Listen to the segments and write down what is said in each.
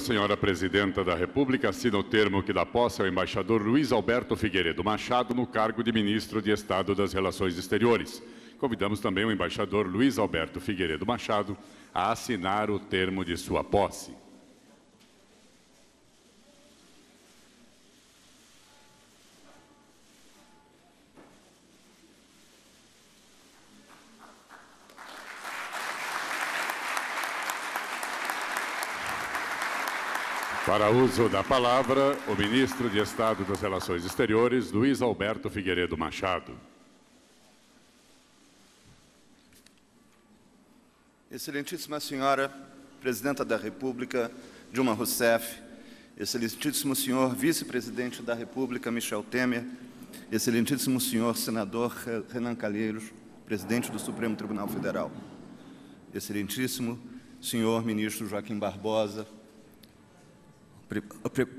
Senhora Presidenta da República assina o termo que dá posse ao embaixador Luiz Alberto Figueiredo Machado no cargo de Ministro de Estado das Relações Exteriores. Convidamos também o embaixador Luiz Alberto Figueiredo Machado a assinar o termo de sua posse. Para uso da palavra, o ministro de Estado das Relações Exteriores, Luiz Alberto Figueiredo Machado. Excelentíssima Senhora Presidenta da República, Dilma Rousseff, Excelentíssimo Senhor Vice-Presidente da República, Michel Temer, Excelentíssimo Senhor Senador Renan Calheiros, Presidente do Supremo Tribunal Federal, Excelentíssimo Senhor Ministro Joaquim Barbosa,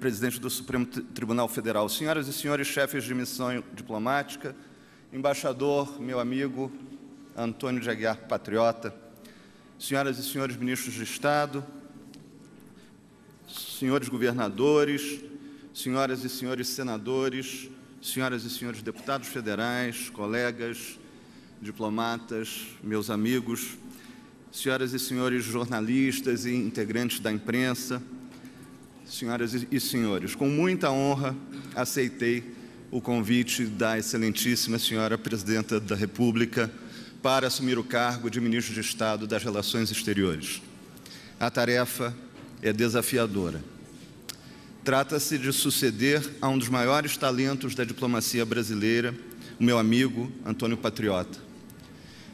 Presidente do Supremo Tribunal Federal, senhoras e senhores chefes de missão diplomática, embaixador, meu amigo Antônio de Aguiar Patriota, senhoras e senhores ministros de Estado, senhores governadores, senhoras e senhores senadores, senhoras e senhores deputados federais, colegas, diplomatas, meus amigos, senhoras e senhores jornalistas e integrantes da imprensa, senhoras e senhores, com muita honra aceitei o convite da excelentíssima senhora Presidenta da República para assumir o cargo de Ministro de Estado das Relações Exteriores. A tarefa é desafiadora. Trata-se de suceder a um dos maiores talentos da diplomacia brasileira, o meu amigo Antônio Patriota.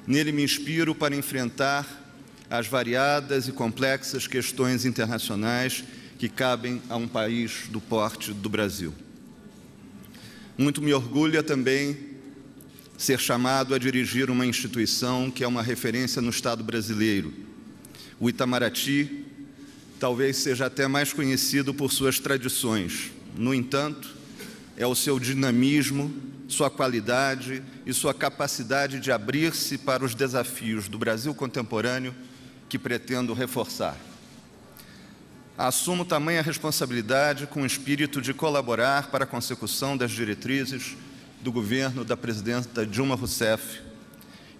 Nele me inspiro para enfrentar as variadas e complexas questões internacionais que cabem a um país do porte do Brasil. Muito me orgulha também ser chamado a dirigir uma instituição que é uma referência no Estado brasileiro. O Itamaraty talvez seja até mais conhecido por suas tradições. No entanto, é o seu dinamismo, sua qualidade e sua capacidade de abrir-se para os desafios do Brasil contemporâneo que pretendo reforçar. Assumo tamanha responsabilidade com o espírito de colaborar para a consecução das diretrizes do governo da presidenta Dilma Rousseff,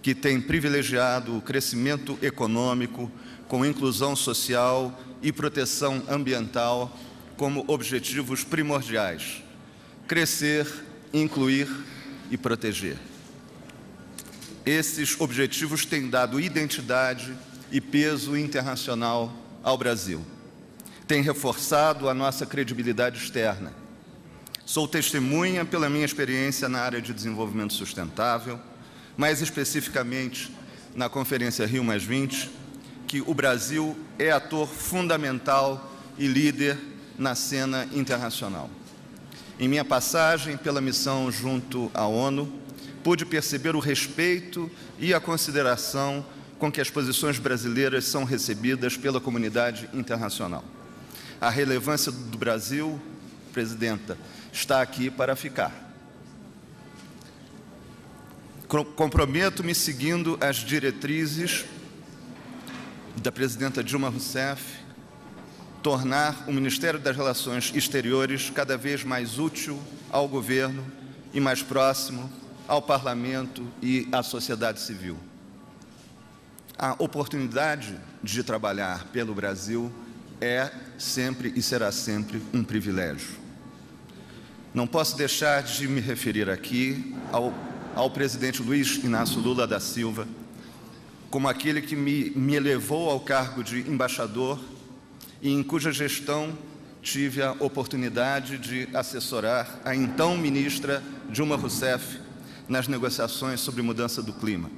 que tem privilegiado o crescimento econômico com inclusão social e proteção ambiental como objetivos primordiais: crescer, incluir e proteger. Esses objetivos têm dado identidade e peso internacional ao Brasil. Tem reforçado a nossa credibilidade externa. Sou testemunha pela minha experiência na área de desenvolvimento sustentável, mais especificamente na Conferência Rio+20, que o Brasil é ator fundamental e líder na cena internacional. Em minha passagem pela missão junto à ONU, pude perceber o respeito e a consideração com que as posições brasileiras são recebidas pela comunidade internacional. A relevância do Brasil, Presidenta, está aqui para ficar. Comprometo-me, seguindo as diretrizes da Presidenta Dilma Rousseff, tornar o Ministério das Relações Exteriores cada vez mais útil ao governo e mais próximo ao Parlamento e à sociedade civil. A oportunidade de trabalhar pelo Brasil é sempre e será sempre um privilégio. Não posso deixar de me referir aqui ao presidente Luiz Inácio Lula da Silva, como aquele que me elevou ao cargo de embaixador e em cuja gestão tive a oportunidade de assessorar a então ministra Dilma Rousseff nas negociações sobre mudança do clima.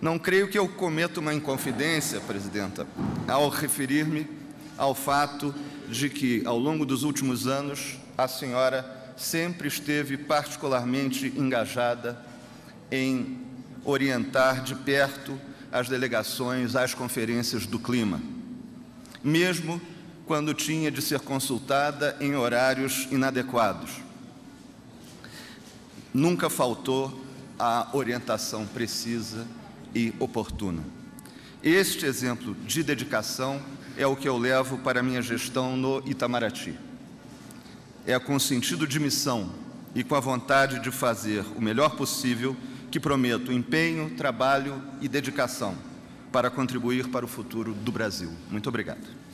Não creio que eu cometa uma inconfidência, Presidenta, ao referir-me ao fato de que, ao longo dos últimos anos, a senhora sempre esteve particularmente engajada em orientar de perto as delegações às conferências do clima, mesmo quando tinha de ser consultada em horários inadequados. Nunca faltou a orientação precisa e oportuna. Este exemplo de dedicação é o que eu levo para a minha gestão no Itamaraty. É com sentido de missão e com a vontade de fazer o melhor possível que prometo empenho, trabalho e dedicação para contribuir para o futuro do Brasil. Muito obrigado.